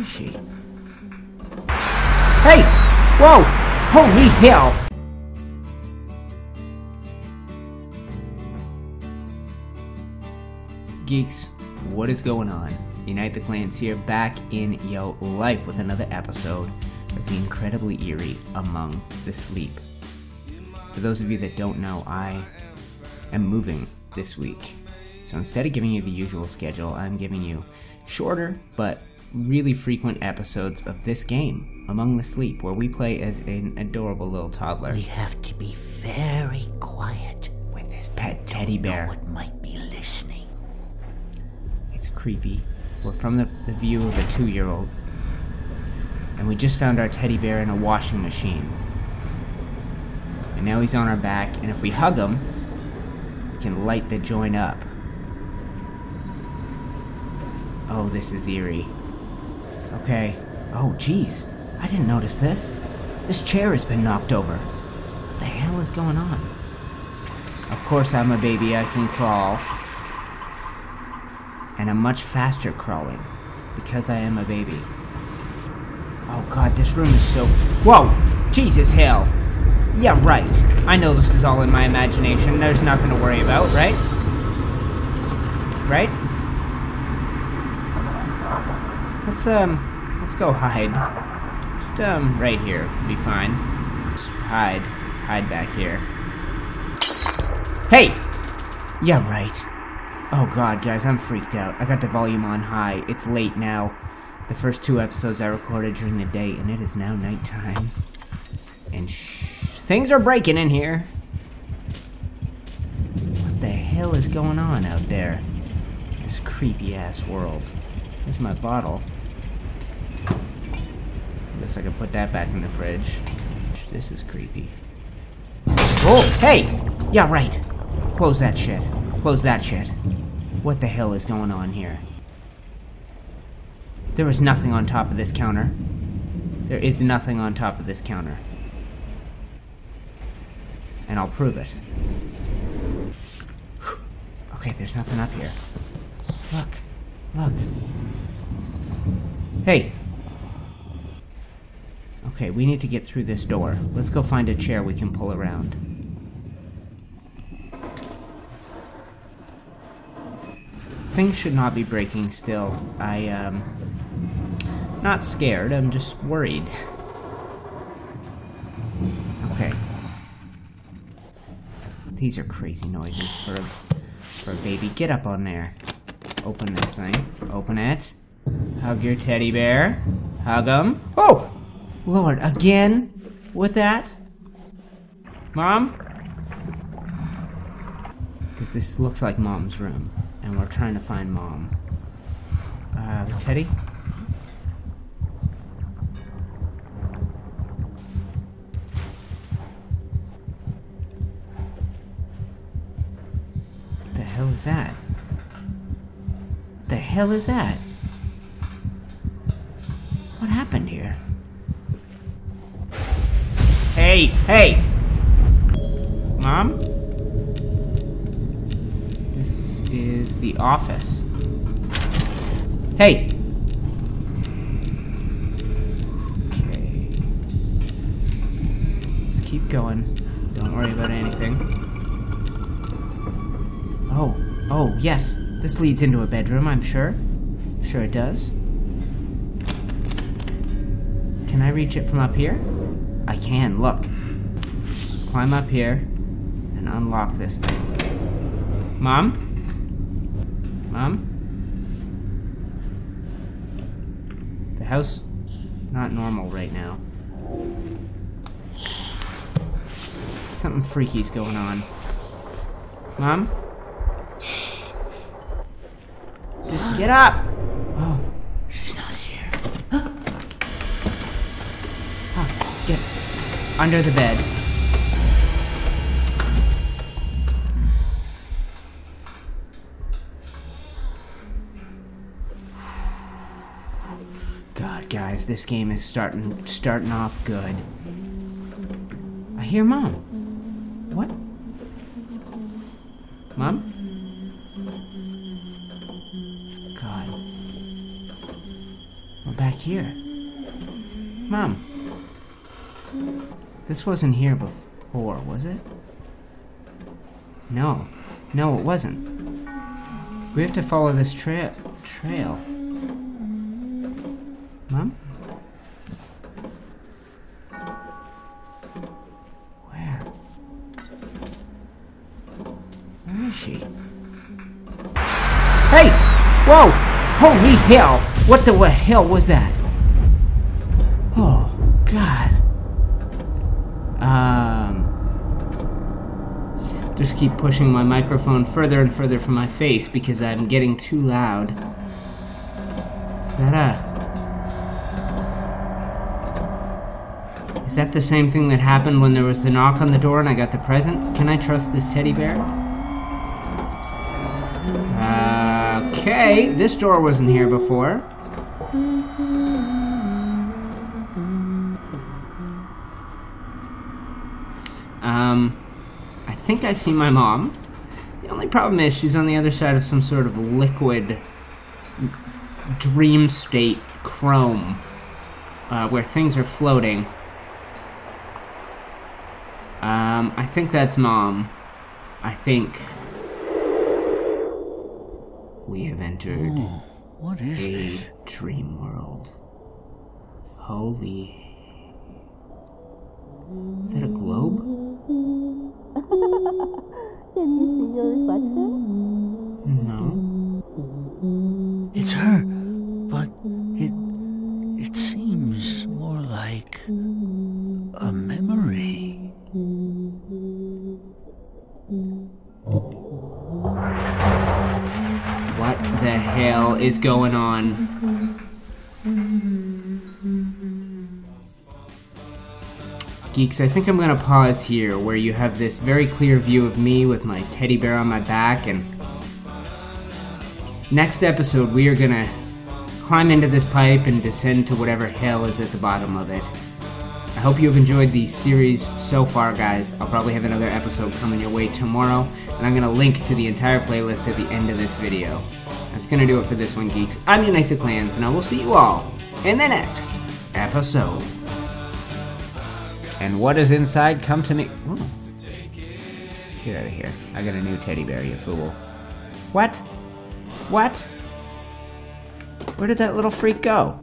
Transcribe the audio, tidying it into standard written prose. Where is she? Hey! Whoa! Holy hell! Geeks, what is going on? Unite the Clans here, back in yo life with another episode of the incredibly eerie Among the Sleep. For those of you that don't know, I am moving this week. So instead of giving you the usual schedule, I'm giving you shorter but really frequent episodes of this game, Among the Sleep, where we play as an adorable little toddler. We have to be very quiet with this pet teddy bear. Don't know what might be listening. It's creepy. We're from the view of a 2-year-old, and we just found our teddy bear in a washing machine. And now he's on our back, and if we hug him, we can light the joint up. Oh, this is eerie. Okay. Oh, jeez. I didn't notice this. This chair has been knocked over. What the hell is going on? Of course I'm a baby. I can crawl. And I'm much faster crawling because I am a baby. Oh, God, this room is so... Whoa! Jesus hell! Yeah, right. I know this is all in my imagination. There's nothing to worry about, right? Right? Let's go hide. Just, right here would be fine. Just hide back here. Hey! Yeah, right. Oh God, guys, I'm freaked out. I got the volume on high. It's late now. The first 2 episodes I recorded during the day, and it is now nighttime. And things are breaking in here. What the hell is going on out there? This creepy-ass world. There's my bottle. I guess I can put that back in the fridge. This is creepy. Oh, hey! Yeah, right. Close that shit. Close that shit. What the hell is going on here? There is nothing on top of this counter. There is nothing on top of this counter. And I'll prove it. Whew. Okay, there's nothing up here. Look. Look. Hey! Okay, we need to get through this door. Let's go find a chair we can pull around. Things should not be breaking still. I am not scared, I'm just worried. Okay. These are crazy noises for a baby. Get up on there. Open this thing. Open it. Hug your teddy bear. Hug him. Oh! Lord, again? With that? Mom? Because this looks like Mom's room, and we're trying to find Mom. Teddy? What the hell is that? What the hell is that? What happened here? Hey! Hey! Mom? This is the office. Hey! Okay. Just keep going. Don't worry about anything. Oh. Oh, yes. This leads into a bedroom, I'm sure. Sure it does. Can I reach it from up here? I can, look. Climb up here and unlock this thing. Mom? Mom? The house? Not normal right now. Something freaky's going on. Mom? Just get up! Oh. She's not here. Oh, get under the bed. God, guys, this game is starting off good. I hear Mom. What? Mom? We're back here. Mom. This wasn't here before, was it? No. No, it wasn't. We have to follow this trail. Mom? Where? Where is she? Hey! Whoa! Holy hell! What the hell was that? Oh, God. Just keep pushing my microphone further and further from my face because I'm getting too loud. Is that the same thing that happened when there was the knock on the door and I got the present? Can I trust this teddy bear? Okay, this door wasn't here before. I think I see my mom. The only problem is she's on the other side of some sort of liquid dream state chrome where things are floating. I think that's mom. I think we have entered what is this? Dream world. Holy. Is that a globe? Can you see your reflection? No. It's her, but it seems more like a memory. What the hell is going on? Geeks, I think I'm gonna pause here where you have this very clear view of me with my teddy bear on my back, and next episode we are gonna climb into this pipe and descend to whatever hell is at the bottom of it. I hope you have enjoyed the series so far, guys. I'll probably have another episode coming your way tomorrow, and I'm gonna link to the entire playlist at the end of this video. That's gonna do it for this one, geeks. I'm Unite the Clans, and I will see you all in the next episode. And what is inside? Come to me. Ooh. Get out of here. I got a new teddy bear, you fool. What? What? Where did that little freak go?